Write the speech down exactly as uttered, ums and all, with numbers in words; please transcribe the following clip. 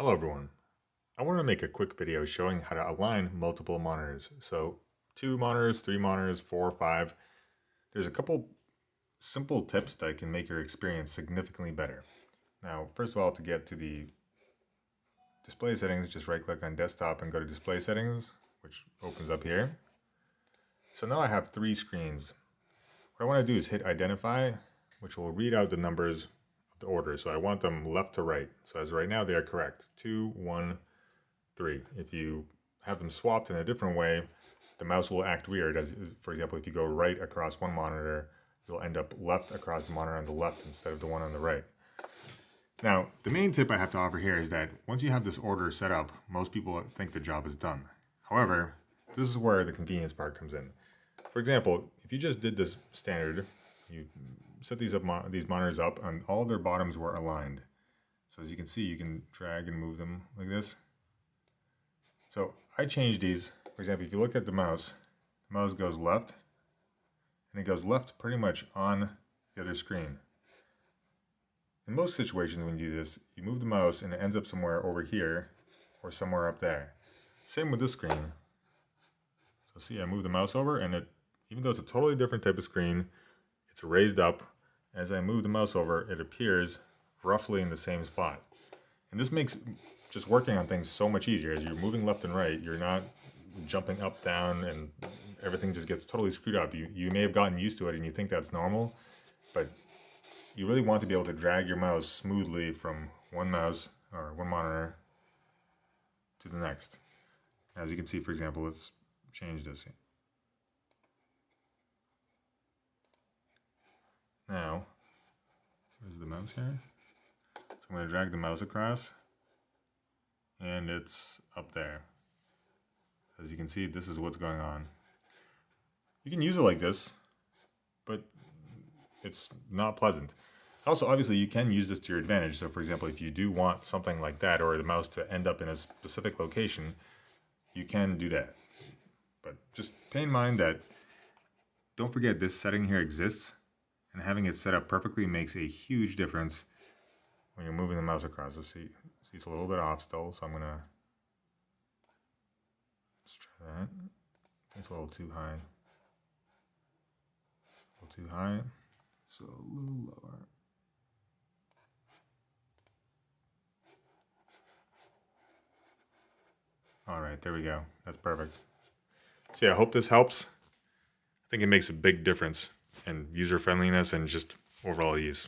Hello everyone, I want to make a quick video showing how to align multiple monitors. So two monitors, three monitors, four, five. There's a couple simple tips that can make your experience significantly better. Now first of all, to get to the display settings, just right click on desktop and go to display settings, which opens up here. So now I have three screens. What I want to do is hit identify, which will read out the numbers the order. So I want them left to right. So as right now, they are correct. Two, one, three. If you have them swapped in a different way, the mouse will act weird. As for example, if you go right across one monitor, you'll end up left across the monitor on the left instead of the one on the right. Now, the main tip I have to offer here is that once you have this order set up, most people think the job is done. However, this is where the convenience part comes in. For example, if you just did this standard, you set these up, these monitors up, and all their bottoms were aligned. So as you can see, you can drag and move them like this. So I changed these. For example, if you look at the mouse, the mouse goes left, and it goes left pretty much on the other screen. In most situations when you do this, you move the mouse and it ends up somewhere over here or somewhere up there. Same with this screen. So see, I move the mouse over, and it, even though it's a totally different type of screen, it's raised up. As I move the mouse over, it appears roughly in the same spot. And this makes just working on things so much easier. As you're moving left and right, you're not jumping up, down, and everything just gets totally screwed up. You, you may have gotten used to it and you think that's normal, but you really want to be able to drag your mouse smoothly from one mouse or one monitor to the next. As you can see, for example, let's change this. Now, where's the mouse here? So I'm going to drag the mouse across, and it's up there. As you can see, this is what's going on. You can use it like this, but it's not pleasant. Also, obviously, you can use this to your advantage. So, for example, if you do want something like that, or the mouse to end up in a specific location, you can do that. But just pay in mind that, don't forget this setting here exists. And having it set up perfectly makes a huge difference when you're moving the mouse across. Let's see, see it's a little bit off still, so I'm gonna let's try that. It's a little too high. A little too high. So a little lower. All right, there we go. That's perfect. So yeah, I hope this helps. I think it makes a big difference. And user friendliness and just overall ease.